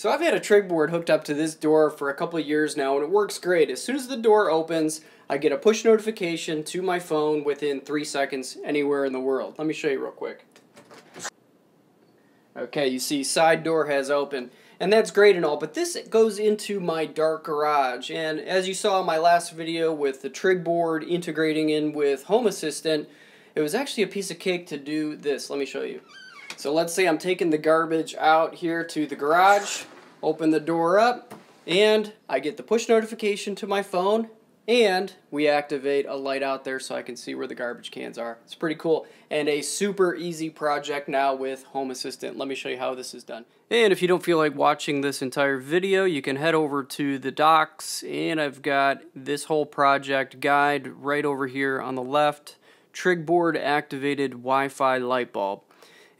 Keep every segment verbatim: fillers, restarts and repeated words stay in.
So I've had a trigBoard hooked up to this door for a couple of years now, and it works great. As soon as the door opens, I get a push notification to my phone within three seconds anywhere in the world. Let me show you real quick. Okay, you see side door has opened, and that's great and all, but this goes into my dark garage. And as you saw in my last video with the trigBoard integrating in with Home Assistant, it was actually a piece of cake to do this. Let me show you. So let's say I'm taking the garbage out here to the garage, open the door up, and I get the push notification to my phone, and we activate a light out there so I can see where the garbage cans are. It's pretty cool and a super easy project now with Home Assistant. Let me show you how this is done. And if you don't feel like watching this entire video, you can head over to the docs, and I've got this whole project guide right over here on the left, trigBoard activated Wi-Fi light bulb.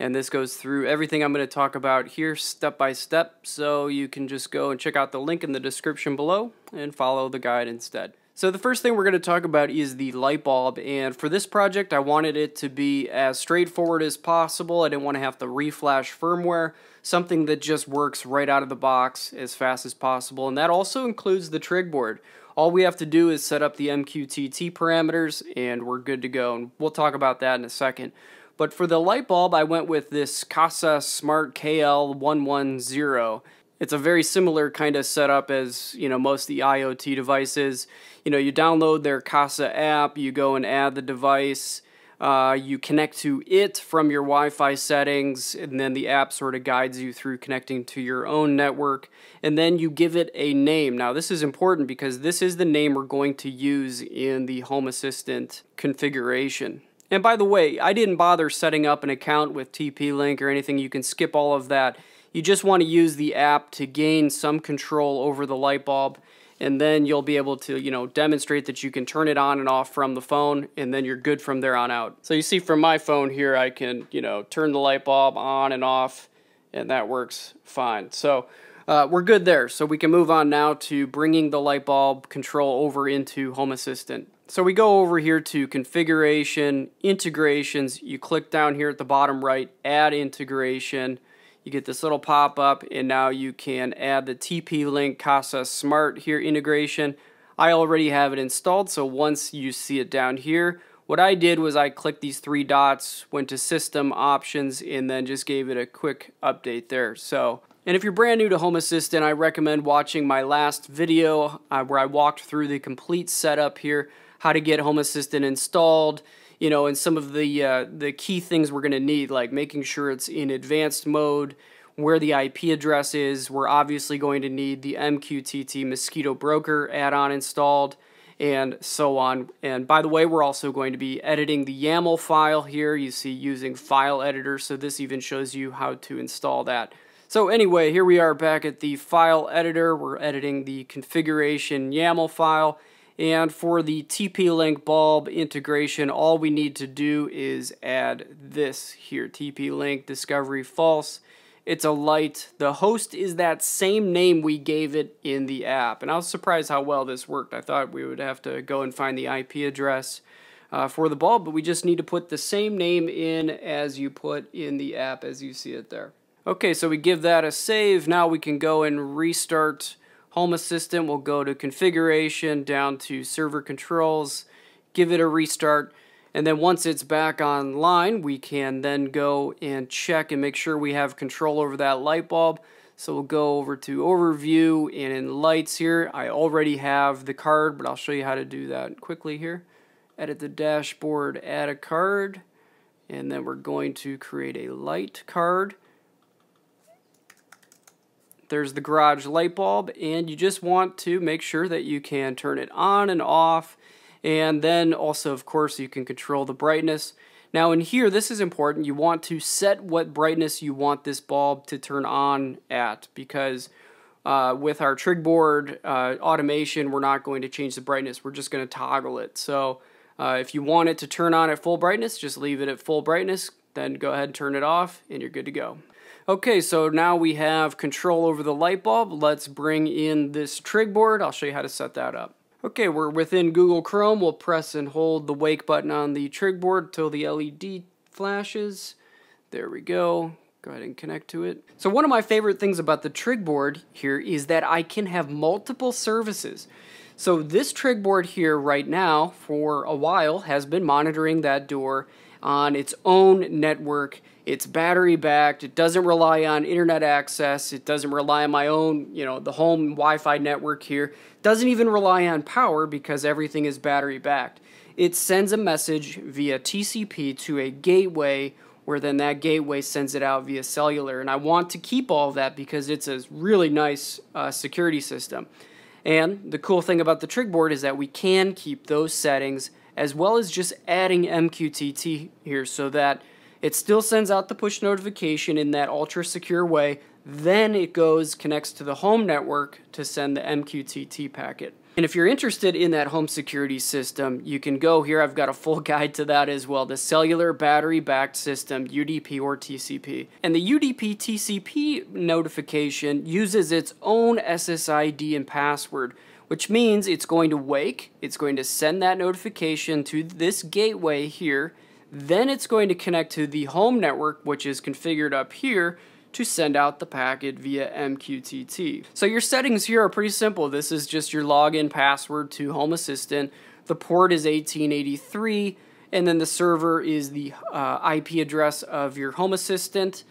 And this goes through everything I'm going to talk about here step by step, so you can just go and check out the link in the description below and follow the guide instead. So the first thing we're going to talk about is the light bulb, and for this project I wanted it to be as straightforward as possible. I didn't want to have to reflash firmware, something that just works right out of the box as fast as possible, and that also includes the trigBoard. All we have to do is set up the M Q T T parameters and we're good to go, and we'll talk about that in a second. But for the light bulb, I went with this Kasa Smart K L one ten. It's a very similar kind of setup as, you know, most of the IoT devices. You know, you download their Kasa app, you go and add the device, uh, you connect to it from your Wi-Fi settings, and then the app sort of guides you through connecting to your own network, and then you give it a name. Now, this is important because this is the name we're going to use in the Home Assistant configuration. And by the way, I didn't bother setting up an account with T P Link or anything. You can skip all of that. You just want to use the app to gain some control over the light bulb, and then you'll be able to, you know, demonstrate that you can turn it on and off from the phone, and then you're good from there on out. So you see from my phone here, I can, you know, turn the light bulb on and off, and that works fine. So uh, we're good there. So we can move on now to bringing the light bulb control over into Home Assistant. So we go over here to configuration, integrations, you click down here at the bottom right, add integration, you get this little pop-up, and now you can add the T P Link Kasa Smart here integration. I already have it installed, so once you see it down here, what I did was I clicked these three dots, went to system options, and then just gave it a quick update there. So, and if you're brand new to Home Assistant, I recommend watching my last video uh, where I walked through the complete setup here, how to get Home Assistant installed, you know, and some of the uh, the key things we're going to need, like making sure it's in advanced mode, where the I P address is. We're obviously going to need the M Q T T Mosquitto Broker add-on installed, and so on. And by the way, we're also going to be editing the YAML file here. You see using file editor, so this even shows you how to install that. So anyway, here we are back at the file editor. We're editing the configuration YAML file. And for the T P Link bulb integration, all we need to do is add this here, T P Link discovery false. It's a light. The host is that same name we gave it in the app. And I was surprised how well this worked. I thought we would have to go and find the I P address uh, for the bulb, but we just need to put the same name in as you put in the app as you see it there. Okay, so we give that a save. Now we can go and restart Home Assistant. Will go to configuration, down to server controls, give it a restart, and then once it's back online, we can then go and check and make sure we have control over that light bulb. So we'll go over to overview, and in lights here, I already have the card, but I'll show you how to do that quickly here. Edit the dashboard, add a card, and then we're going to create a light card. There's the garage light bulb, and you just want to make sure that you can turn it on and off, and then also of course you can control the brightness. Now in here, this is important, you want to set what brightness you want this bulb to turn on at, because uh, with our trigBoard uh, automation, we're not going to change the brightness, we're just going to toggle it. So uh, if you want it to turn on at full brightness, just leave it at full brightness, then go ahead and turn it off, and you're good to go. Okay, so now we have control over the light bulb. Let's bring in this trigBoard. I'll show you how to set that up. Okay, we're within Google Chrome. We'll press and hold the wake button on the trigBoard till the L E D flashes. There we go. Go ahead and connect to it. So one of my favorite things about the trigBoard here is that I can have multiple services. So this trigBoard here right now for a while has been monitoring that door on its own network. It's battery backed. It doesn't rely on internet access. It doesn't rely on my own, you know, the home Wi-Fi network here. It doesn't even rely on power because everything is battery backed. It sends a message via T C P to a gateway, where then that gateway sends it out via cellular. And I want to keep all of that because it's a really nice uh, security system. And the cool thing about the trigBoard is that we can keep those settings as well as just adding M Q T T here so that it still sends out the push notification in that ultra secure way. Then it goes, connects to the home network to send the M Q T T packet. And if you're interested in that home security system, you can go here. I've got a full guide to that as well. The cellular battery-backed system, U D P or T C P. And the U D P T C P notification uses its own S S I D and password, which means it's going to wake. It's going to send that notification to this gateway here. Then it's going to connect to the home network, which is configured up here, to send out the packet via M Q T T. So your settings here are pretty simple. This is just your login password to Home Assistant. The port is eighteen eighty-three, and then the server is the uh, I P address of your Home Assistant.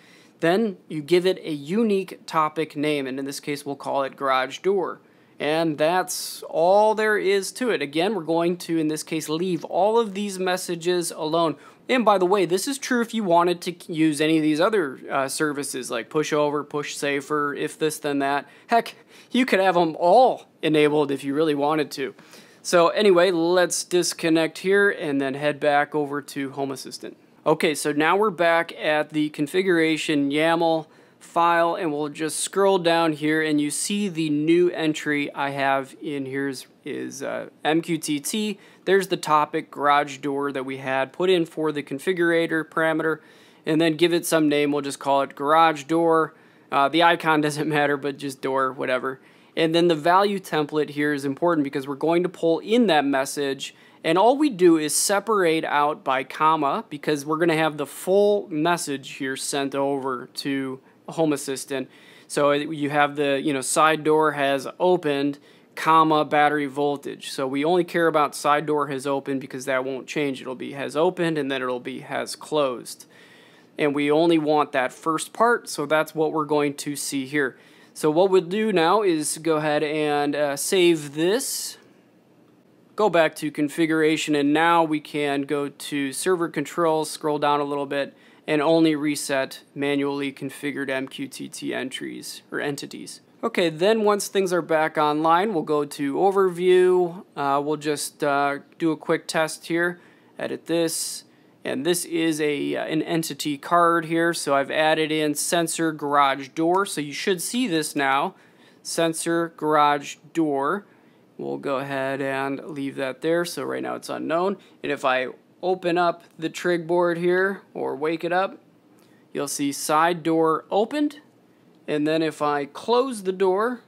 Then you give it a unique topic name, and in this case we'll call it garage door. And that's all there is to it. Again, we're going to, in this case, leave all of these messages alone. And by the way, this is true if you wanted to use any of these other uh, services like push over, push safer, if this, then that. Heck, you could have them all enabled if you really wanted to. So anyway, let's disconnect here and then head back over to Home Assistant. Okay, so now we're back at the configuration YAML file, and we'll just scroll down here and you see the new entry I have in here is, is uh, M Q T T. There's the topic garage door that we had put in for the configurator parameter, and then give it some name. We'll just call it garage door. Uh, the icon doesn't matter, but just door, whatever. And then the value template here is important because we're going to pull in that message, and all we do is separate out by comma because we're going to have the full message here sent over to Home Assistant. So you have the, you know, side door has opened, comma, battery voltage. So we only care about side door has opened because that won't change. It'll be has opened, and then it'll be has closed. And we only want that first part, so that's what we're going to see here. So what we'll do now is go ahead and uh, save this. Go back to configuration, and now we can go to server controls, scroll down a little bit, and only reset manually configured M Q T T entries or entities. Okay, then once things are back online, we'll go to overview. Uh, we'll just uh, do a quick test here. Edit this, and this is a uh, an entity card here. So I've added in sensor garage door. So you should see this now, sensor garage door. We'll go ahead and leave that there. So right now it's unknown, and if I open up the trigBoard here or wake it up, you'll see side door opened, and then if I close the door,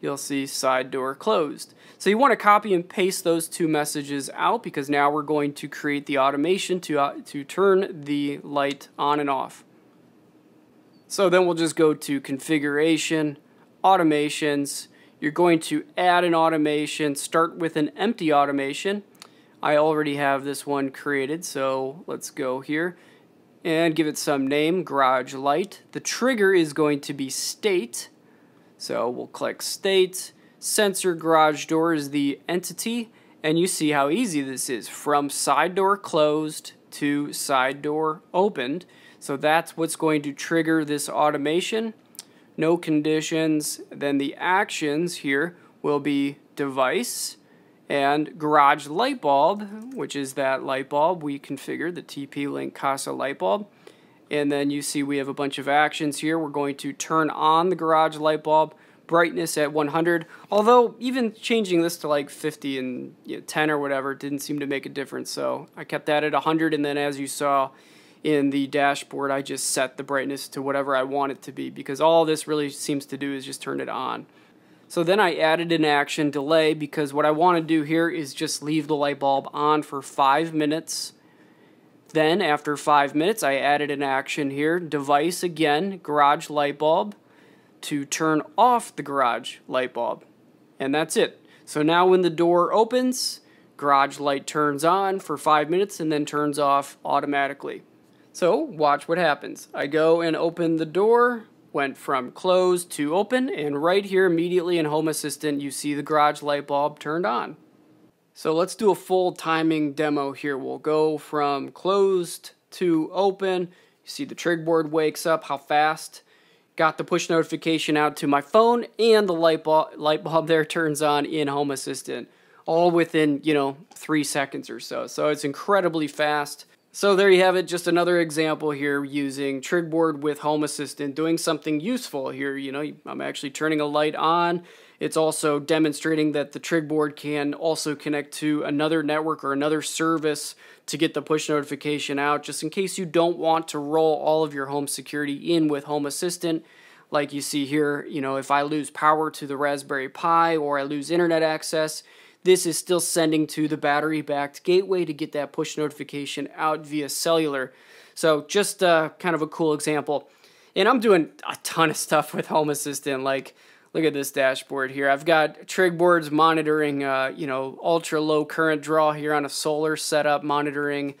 you'll see side door closed. So you want to copy and paste those two messages out because now we're going to create the automation to, uh, to turn the light on and off. So then we'll just go to configuration, automations. You're going to add an automation, start with an empty automation. I already have this one created, so let's go here and give it some name, garage light. The trigger is going to be state, so we'll click state. Sensor garage door is the entity, and you see how easy this is, from side door closed to side door opened. So that's what's going to trigger this automation. No conditions. Then the actions here will be device, and garage light bulb, which is that light bulb we configured, the T P-Link Kasa light bulb. And then you see we have a bunch of actions here. We're going to turn on the garage light bulb, brightness at one hundred. Although even changing this to like fifty and, you know, ten or whatever didn't seem to make a difference. So I kept that at one hundred, and then as you saw in the dashboard, I just set the brightness to whatever I want it to be because all this really seems to do is just turn it on. So then I added an action delay because what I want to do here is just leave the light bulb on for five minutes. Then after five minutes, I added an action here, device again, garage light bulb, to turn off the garage light bulb. And that's it. So now when the door opens, garage light turns on for five minutes and then turns off automatically. So watch what happens. I go and open the door, went from closed to open, and right here immediately in Home Assistant, you see the garage light bulb turned on. So let's do a full timing demo here. We'll go from closed to open. You see the trigBoard wakes up, how fast. Got the push notification out to my phone, and the light bulb, light bulb there turns on in Home Assistant, all within, you know, three seconds or so. So it's incredibly fast. So there you have it, just another example here using trigBoard with Home Assistant, doing something useful here. You know, I'm actually turning a light on. It's also demonstrating that the trigBoard can also connect to another network or another service to get the push notification out, just in case you don't want to roll all of your home security in with Home Assistant. Like you see here, you know, if I lose power to the Raspberry Pi or I lose internet access, this is still sending to the battery-backed gateway to get that push notification out via cellular. So just uh, kind of a cool example. And I'm doing a ton of stuff with Home Assistant. Like, look at this dashboard here. I've got trigBoards monitoring, uh, you know, ultra-low current draw here on a solar setup, monitoring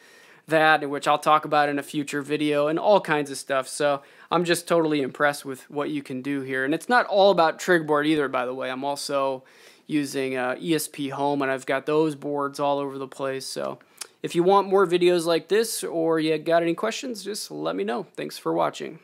that, which I'll talk about in a future video, and all kinds of stuff. So I'm just totally impressed with what you can do here. And it's not all about trigBoard either, by the way. I'm also using uh, E S P Home, and I've got those boards all over the place. So if you want more videos like this, or you got any questions, just let me know. Thanks for watching.